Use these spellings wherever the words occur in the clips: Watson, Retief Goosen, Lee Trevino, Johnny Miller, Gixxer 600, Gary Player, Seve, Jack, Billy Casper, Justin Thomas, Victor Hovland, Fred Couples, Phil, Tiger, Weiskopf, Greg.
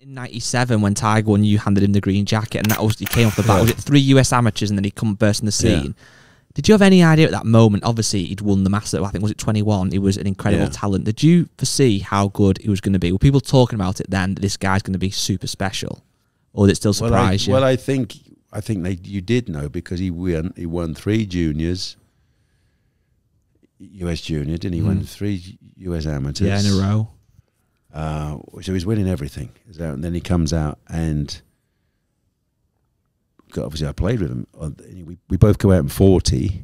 In '97, when Tiger won, you handed him the green jacket, and that was, he came off the bat. Yeah. Was it 3 US amateurs, and then he come burst in the scene? Yeah. Did you have any idea at that moment? Obviously, he'd won the Masters. I think was it 21. He was an incredible talent. Did you foresee how good he was going to be? Were people talking about it then? That this guy's going to be super special, or did it still surprise you? Well, I think you did know, because he won 3 juniors, US junior, didn't he? Mm. Won 3 US amateurs, yeah, in a row. So he's winning everything, and then he comes out and obviously I played with him. We both go out in 40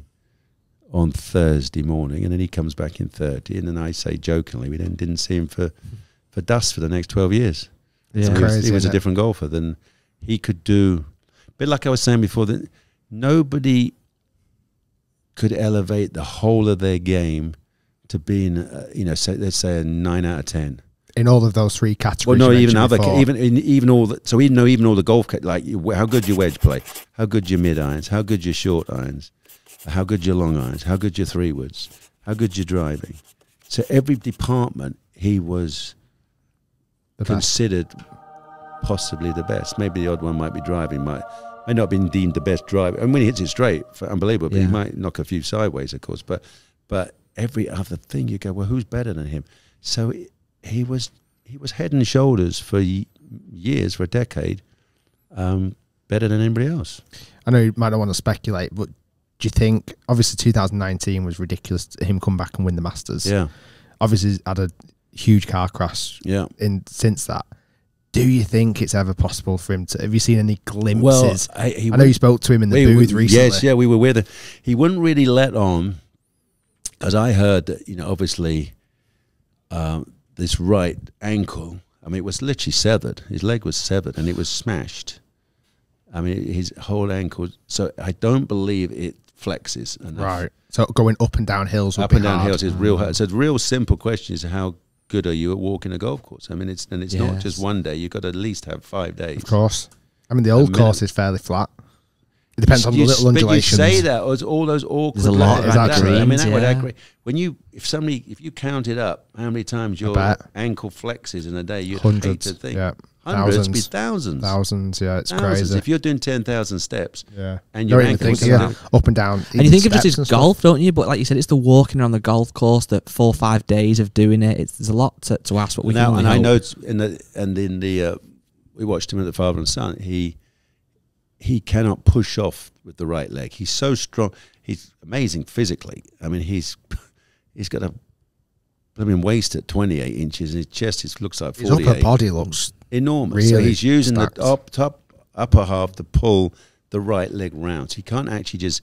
on Thursday morning, and then he comes back in 30, and then I say jokingly, we then didn't see him for dust for the next 12 years. Yeah, so he was a different golfer than he could do. A bit like I was saying before, that nobody could elevate the whole of their game to being, you know, say, let's say a 9 out of 10. In all of those 3 categories. Well, no, even other, even all the golf, like how good your wedge play, how good your mid irons, how good your short irons, how good your long irons, how good your 3 woods, how good your driving. So every department he was considered possibly the best. Maybe the odd one might be driving, might not have been deemed the best driver. And when he hits it straight, unbelievable. But he might knock a few sideways, of course. But every other thing you go, well, who's better than him? So. He was head and shoulders for years, for a decade, better than anybody else. I know you might not want to speculate, but do you think, obviously 2019 was ridiculous, him come back and win the Masters. Yeah. Obviously he's had a huge car crash since that. Do you think it's ever possible for him to, have you seen any glimpses? Well, I know you spoke to him in the booth recently. Yes, yeah, we were with him. He wouldn't really let on, because I heard that, you know, obviously... this right ankle, I mean, it was literally severed. His leg was severed and it was smashed. I mean, his whole ankle. So I don't believe it flexes enough. Right. So going up and down hills would be hard. Up and down hills is real hard. So the real simple question is, how good are you at walking a golf course? I mean, it's not just one day. You've got to at least have 5 days. Of course. I mean, the old course is fairly flat. It depends on the little undulations. But you say that, or it's all those awkward... There's a lot of that. I mean, that would aggravate. When you, if you counted up how many times your ankle flexes in a day, you'd hate to think. Yeah. Hundreds, be thousands. Thousands, yeah, it's crazy. If you're doing 10,000 steps, and your ankle's up and down. And you think of just as golf, don't you? But like you said, it's the walking around the golf course, the 4 or 5 days of doing it. There's a lot to ask. What we can. And I know, we watched him at the Father and Son. He cannot push off with the right leg. He's so strong. He's amazing physically. I mean, he's got a waist at 28 inches, and his chest looks like 48. His upper body looks enormous. Really, so he's using the upper half to pull the right leg round. So he can't actually just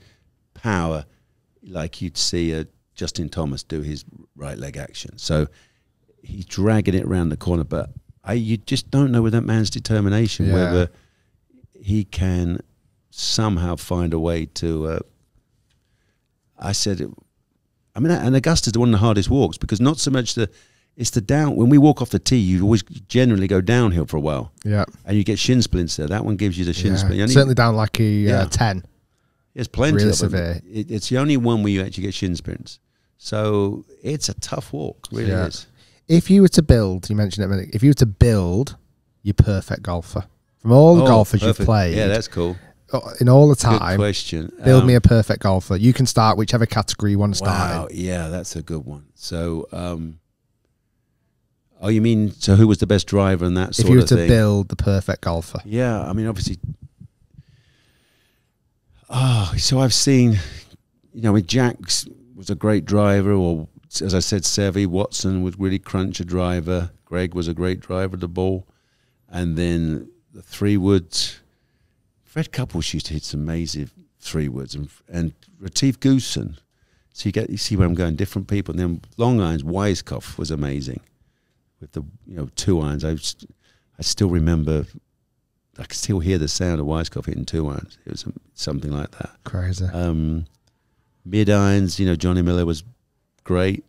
power like you'd see a Justin Thomas do his right leg action. So he's dragging it around the corner. But you just don't know with that man's determination whether he can somehow find a way to. I mean, and Augusta's one of the hardest walks, because not so much it's the down. When we walk off the tee, you always generally go downhill for a while. Yeah, and you get shin splints there. That one gives you the shin splint. Certainly down like a 10. There's plenty of severe. It's the only one where you actually get shin splints. So it's a tough walk, really is. If you were to build, you mentioned it a minute. If you were to build your perfect golfer. From all the golfers you've played. Yeah, that's cool. In all the time. Good question. Build me a perfect golfer. You can start whichever category you want to start in. Yeah, that's a good one. So, you mean, so who was the best driver and that sort of thing? If you were to build the perfect golfer. Yeah, I mean, obviously. So I've seen, you know, Jack was a great driver, or as I said, Seve, Watson would really crunch a driver. Greg was a great driver of the ball. And then... the 3 woods, Fred Couples used to hit some amazing 3 woods, and Retief Goosen. So you see where I'm going. Different people. And then long irons, Weiskopf was amazing with the 2 irons. I still remember. I can still hear the sound of Weiskopf hitting 2 irons. It was something like that. Crazy. Mid irons, Johnny Miller was great.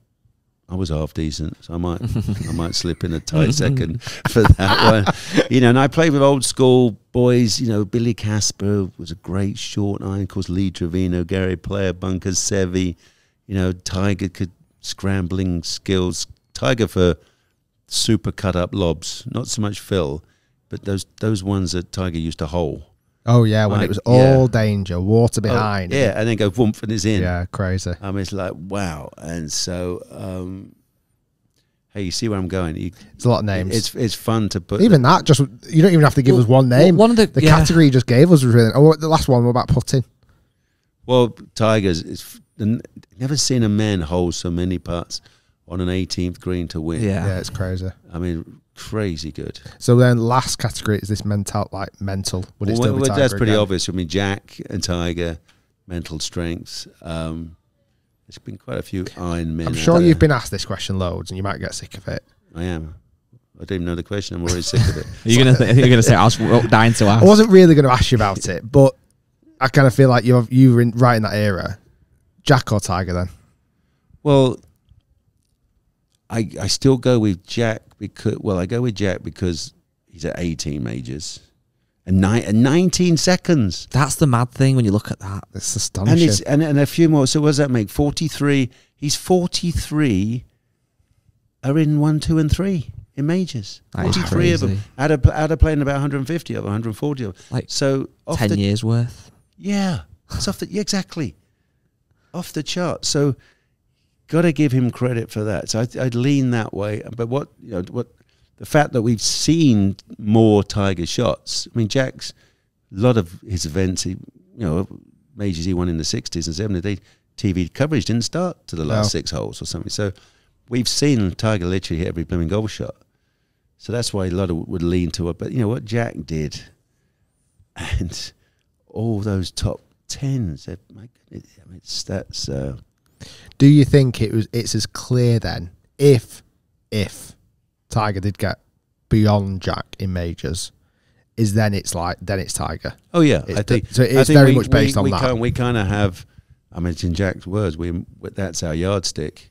I was half decent, so I might slip in a tight second for that one. And I played with old school boys. Billy Casper was a great short iron. Of course, Lee Trevino, Gary Player, bunkers, Seve. Tiger could scrambling skills. Tiger for super cut up lobs, not so much Phil. but those ones that Tiger used to hole. Oh yeah, when it was all danger, water behind. Oh, yeah, and then go whoomp and it's in. Yeah, crazy. It's like wow, and so hey, you see where I'm going? It's a lot of names. It's fun to put even that. Just you don't even have to give us one name. One of the category you just gave us was really. Oh, the last one was about putting. Well, Tigers. It's never seen a man hole so many putts on an 18th green to win. Yeah, yeah, it's crazy. Crazy good. So then, last category is this mental, like mental. Would it still be Tiger? That's pretty obvious. I mean, Jack and Tiger, mental strengths. There's been quite a few Iron Men. I'm sure you've been asked this question loads, and you might get sick of it. I am. I didn't even know the question. I'm already sick of it. Are you gonna say I was dying to ask? I wasn't really gonna ask you about it, but I kind of feel like you were right in that era. Jack or Tiger then? Well, I still go with Jack. I go with Jack because he's at 18 majors and 19 seconds. That's the mad thing when you look at that. It's astonishing. And a few more. So what does that make? 43. He's 43 are in 1, 2, and 3 in majors. 43 of them. Out of playing about 150 of 140 of them. Like so 10 years worth. Yeah. It's off the, yeah, exactly. Off the chart. So got to give him credit for that. So I'd lean that way. But what you know, the fact that we've seen more Tiger shots. I mean, Jack's a lot of his events. Majors he won in the 60s and 70s. TV coverage didn't start to the last 6 holes or something. So we've seen Tiger literally hit every blooming golf shot. So that's why a lot of would lean to it. But you know what Jack did, and all those top 10s. My goodness, that's. Do you think it's as clear then if Tiger did get beyond Jack in majors, then it's Tiger? Oh yeah, I think so. It's very much based on that. We kind of have, I mentioned Jack's words. That's our yardstick,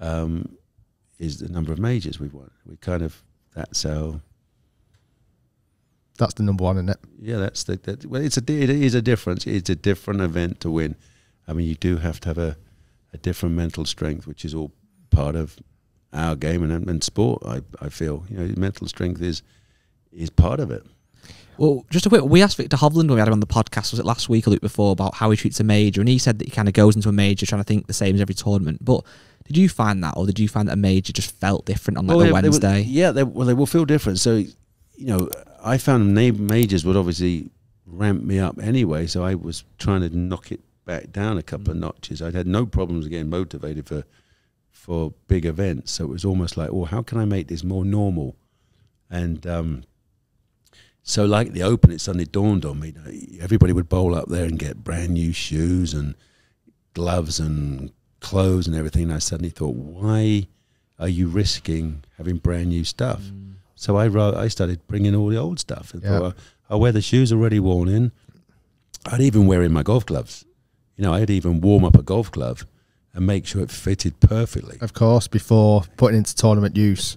is the number of majors we've won. That's the number one, isn't it? Yeah, that's well, it is a difference. It's a different event to win. I mean, you do have to have a different mental strength, which is all part of our game and sport. I feel mental strength is part of it. Well, just a quick. We asked Victor Hovland when we had him on the podcast. Was it last week or the week before about how he treats a major? And he said that he kind of goes into a major trying to think the same as every tournament. But did you find that, or did you find that a major just felt different on the Wednesday? They will feel different. So I found majors would obviously ramp me up anyway. So I was trying to knock it back down a couple of notches. I'd had no problems getting motivated for big events, so it was almost like, oh, how can I make this more normal? And so like the Open, it suddenly dawned on me, everybody would bowl up there and get brand new shoes and gloves and clothes and everything, and I suddenly thought, why are you risking having brand new stuff? So I started bringing all the old stuff and thought, I'll wear the shoes already worn in. I'd even wear in my golf gloves. I'd even warm up a golf glove and make sure it fitted perfectly. Of course, before putting into tournament use.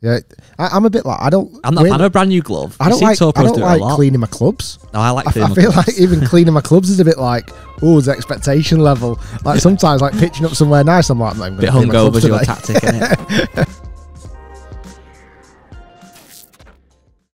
Yeah, I'm a bit like, I'm a brand new glove. I don't like cleaning my clubs. No, I like cleaning my clubs. I feel like even cleaning my clubs is a bit like, oh, the expectation level. Like sometimes, like pitching up somewhere nice, I'm like, I'm not even going to clean my clubs today. Bit hungover's your tactic, isn't it?